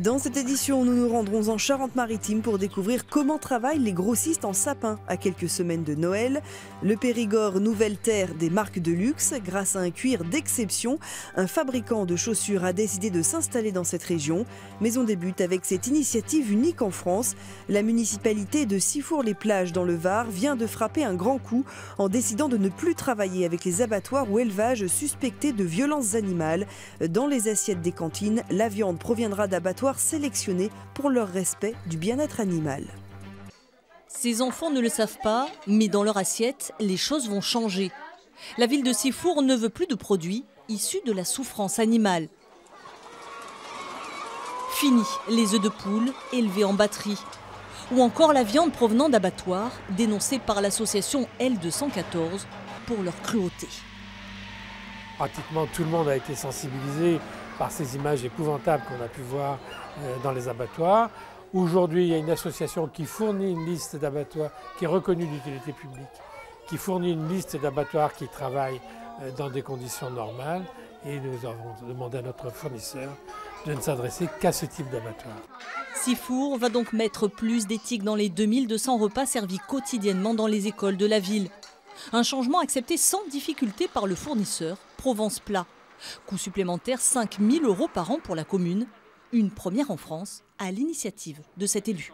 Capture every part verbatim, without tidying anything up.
Dans cette édition, nous nous rendrons en Charente-Maritime pour découvrir comment travaillent les grossistes en sapin à quelques semaines de Noël. Le Périgord, nouvelle terre des marques de luxe, grâce à un cuir d'exception. Un fabricant de chaussures a décidé de s'installer dans cette région. Mais on débute avec cette initiative unique en France. La municipalité de Six-Fours-les-Plages dans le Var vient de frapper un grand coup en décidant de ne plus travailler avec les abattoirs ou élevages suspectés de violences animales. Dans les assiettes des cantines, la viande proviendra d'abattoirs sélectionnés pour leur respect du bien-être animal. Ces enfants ne le savent pas, mais dans leur assiette, les choses vont changer. La ville de Six-Fours ne veut plus de produits issus de la souffrance animale. Fini les œufs de poule élevés en batterie. Ou encore la viande provenant d'abattoirs dénoncée par l'association L deux cent quatorze pour leur cruauté. Pratiquement tout le monde a été sensibilisé par ces images épouvantables qu'on a pu voir dans les abattoirs. Aujourd'hui, il y a une association qui fournit une liste d'abattoirs qui est reconnue d'utilité publique, qui fournit une liste d'abattoirs qui travaillent dans des conditions normales, et nous avons demandé à notre fournisseur de ne s'adresser qu'à ce type d'abattoir. Six-Fours va donc mettre plus d'éthique dans les deux mille deux cents repas servis quotidiennement dans les écoles de la ville. Un changement accepté sans difficulté par le fournisseur Provence Plat. Coût supplémentaire cinq mille euros par an pour la commune. Une première en France à l'initiative de cet élu.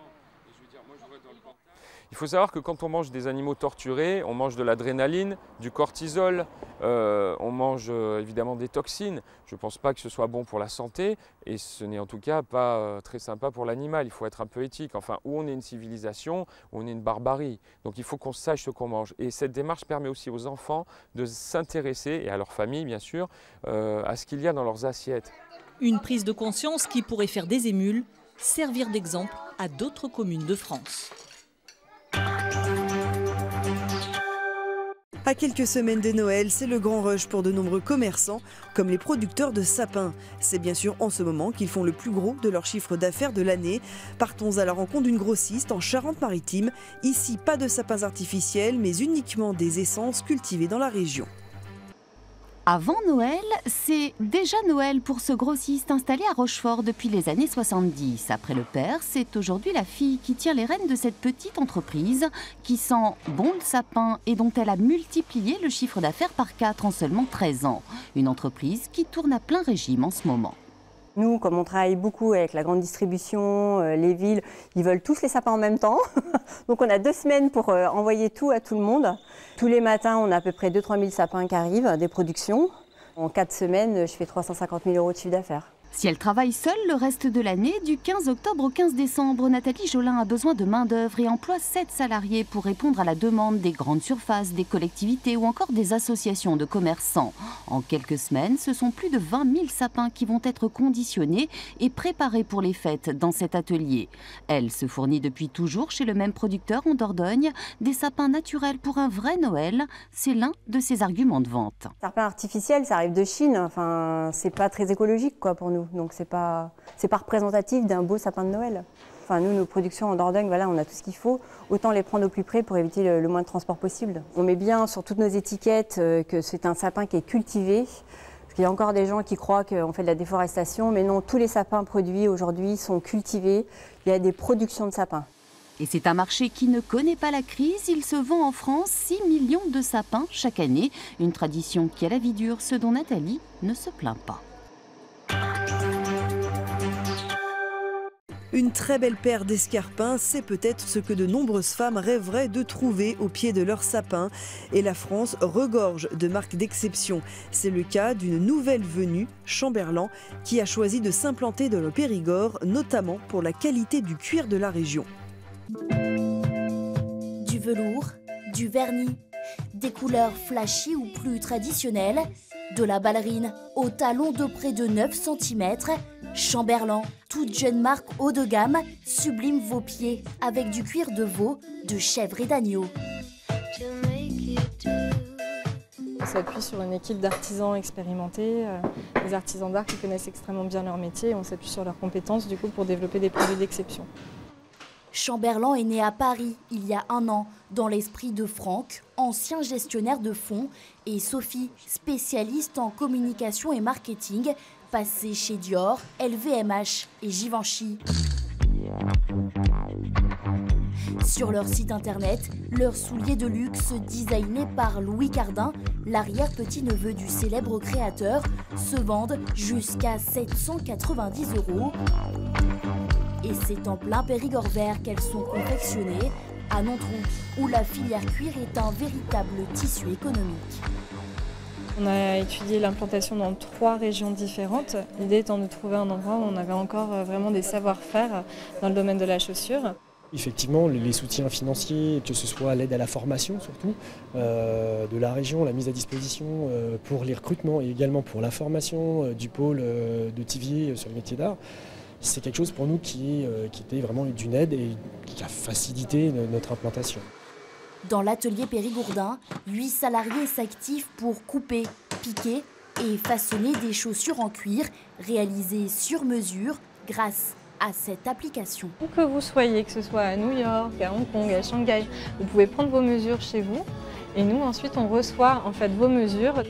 Il faut savoir que quand on mange des animaux torturés, on mange de l'adrénaline, du cortisol, euh, on mange euh, évidemment des toxines. Je ne pense pas que ce soit bon pour la santé et ce n'est en tout cas pas euh, très sympa pour l'animal. Il faut être un peu éthique. Enfin, où on est une civilisation, où on est une barbarie. Donc il faut qu'on sache ce qu'on mange. Et cette démarche permet aussi aux enfants de s'intéresser, et à leur famille bien sûr, euh, à ce qu'il y a dans leurs assiettes. Une prise de conscience qui pourrait faire des émules, servir d'exemple à d'autres communes de France. À quelques semaines de Noël, c'est le grand rush pour de nombreux commerçants, comme les producteurs de sapins. C'est bien sûr en ce moment qu'ils font le plus gros de leur chiffre d'affaires de l'année. Partons à la rencontre d'une grossiste en Charente-Maritime. Ici, pas de sapins artificiels, mais uniquement des essences cultivées dans la région. Avant Noël, c'est déjà Noël pour ce grossiste installé à Rochefort depuis les années soixante-dix. Après le père, c'est aujourd'hui la fille qui tient les rênes de cette petite entreprise qui sent bon le sapin et dont elle a multiplié le chiffre d'affaires par quatre en seulement treize ans. Une entreprise qui tourne à plein régime en ce moment. Nous, comme on travaille beaucoup avec la grande distribution, euh, les villes, ils veulent tous les sapins en même temps. Donc on a deux semaines pour euh, envoyer tout à tout le monde. Tous les matins, on a à peu près deux à trois mille sapins qui arrivent, des productions. En quatre semaines, je fais trois cent cinquante mille euros de chiffre d'affaires. Si elle travaille seule le reste de l'année, du quinze octobre au quinze décembre, Nathalie Jolin a besoin de main-d'œuvre et emploie sept salariés pour répondre à la demande des grandes surfaces, des collectivités ou encore des associations de commerçants. En quelques semaines, ce sont plus de vingt mille sapins qui vont être conditionnés et préparés pour les fêtes dans cet atelier. Elle se fournit depuis toujours chez le même producteur en Dordogne, des sapins naturels pour un vrai Noël. C'est l'un de ses arguments de vente. Sapins artificiels, ça arrive de Chine, enfin, c'est pas très écologique quoi, pour nous. Donc c'est pas, c'est pas représentatif d'un beau sapin de Noël. Enfin, nous, nos productions en Dordogne, voilà, on a tout ce qu'il faut. Autant les prendre au plus près pour éviter le, le moins de transport possible. On met bien sur toutes nos étiquettes euh, que c'est un sapin qui est cultivé. Parce qu'il y a encore des gens qui croient qu'on fait de la déforestation. Mais non, tous les sapins produits aujourd'hui sont cultivés. Il y a des productions de sapins. Et c'est un marché qui ne connaît pas la crise. Il se vend en France six millions de sapins chaque année. Une tradition qui a la vie dure, ce dont Nathalie ne se plaint pas. Une très belle paire d'escarpins, c'est peut-être ce que de nombreuses femmes rêveraient de trouver au pied de leur sapin. Et la France regorge de marques d'exception. C'est le cas d'une nouvelle venue, Chamberlan, qui a choisi de s'implanter dans le Périgord, notamment pour la qualité du cuir de la région. Du velours, du vernis, des couleurs flashy ou plus traditionnelles, de la ballerine au talon de près de neuf centimètres, Chamberlan, toute jeune marque haut de gamme, sublime vos pieds avec du cuir de veau, de chèvre et d'agneau. On s'appuie sur une équipe d'artisans expérimentés, euh, des artisans d'art qui connaissent extrêmement bien leur métier. On s'appuie sur leurs compétences du coup pour développer des produits d'exception. Chamberlan est né à Paris il y a un an, dans l'esprit de Franck, ancien gestionnaire de fonds, et Sophie, spécialiste en communication et marketing, passée chez Dior, L V M H et Givenchy. Sur leur site internet, leurs souliers de luxe designés par Louis Cardin, l'arrière-petit-neveu du célèbre créateur, se vendent jusqu'à sept cent quatre-vingt-dix euros. Et c'est en plein Périgord Vert qu'elles sont confectionnées, à Nontron, où la filière cuir est un véritable tissu économique. On a étudié l'implantation dans trois régions différentes, l'idée étant de trouver un endroit où on avait encore vraiment des savoir-faire dans le domaine de la chaussure. Effectivement, les soutiens financiers, que ce soit l'aide à la formation surtout, euh, de la région, la mise à disposition euh, pour les recrutements et également pour la formation euh, du pôle euh, de Thiviers sur le métier d'art, c'est quelque chose pour nous qui, euh, qui était vraiment d'une aide et qui a facilité notre implantation. Dans l'atelier périgourdin, huit salariés s'activent pour couper, piquer et façonner des chaussures en cuir réalisées sur mesure grâce à cette application. Où que vous soyez, que ce soit à New York, à Hong Kong, à Shanghai, vous pouvez prendre vos mesures chez vous et nous ensuite on reçoit en fait vos mesures.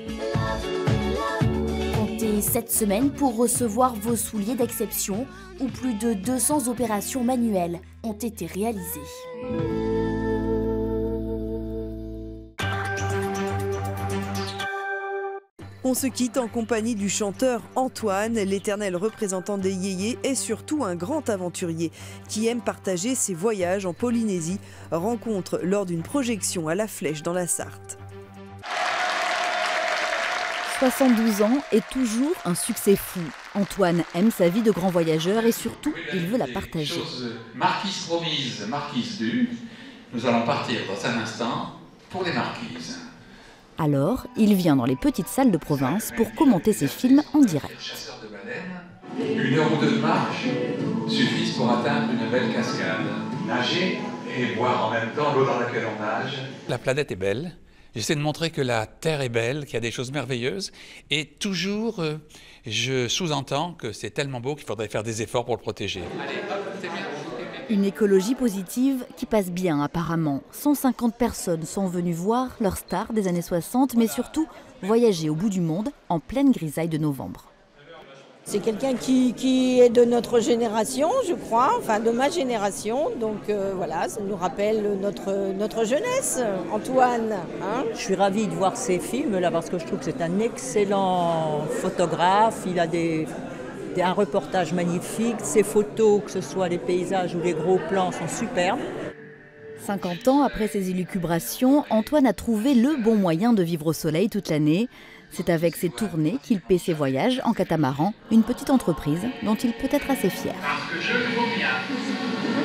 Comptez sept semaines pour recevoir vos souliers d'exception où plus de deux cents opérations manuelles ont été réalisées. On se quitte en compagnie du chanteur Antoine, l'éternel représentant des Yéyés et surtout un grand aventurier qui aime partager ses voyages en Polynésie, rencontre lors d'une projection à La Flèche dans la Sarthe. soixante-douze ans et toujours un succès fou. Antoine aime sa vie de grand voyageur et surtout il veut la partager. Marquise promise, marquise due, nous allons partir dans un instant pour les marquises. Alors, il vient dans les petites salles de province pour commenter ses films en direct. Une heure ou deux de marche suffisent pour atteindre une belle cascade. Nager et boire en même temps l'eau dans laquelle on nage. La planète est belle. J'essaie de montrer que la Terre est belle, qu'il y a des choses merveilleuses. Et toujours, euh, je sous-entends que c'est tellement beau qu'il faudrait faire des efforts pour le protéger. Allez, hop, c'est bien. Une écologie positive qui passe bien apparemment. cent cinquante personnes sont venues voir leur star des années soixante, mais surtout voyager au bout du monde en pleine grisaille de novembre. C'est quelqu'un qui, qui est de notre génération, je crois, enfin de ma génération. Donc euh, voilà, ça nous rappelle notre, notre jeunesse, Antoine. Hein, je suis ravie de voir ses films là parce que je trouve que c'est un excellent photographe. Il a des... un reportage magnifique, ces photos, que ce soit les paysages ou les gros plans, sont superbes. cinquante ans après ces élucubrations, Antoine a trouvé le bon moyen de vivre au soleil toute l'année. C'est avec ses tournées qu'il paie ses voyages en catamaran, une petite entreprise dont il peut être assez fier. Parce que je le vois bien.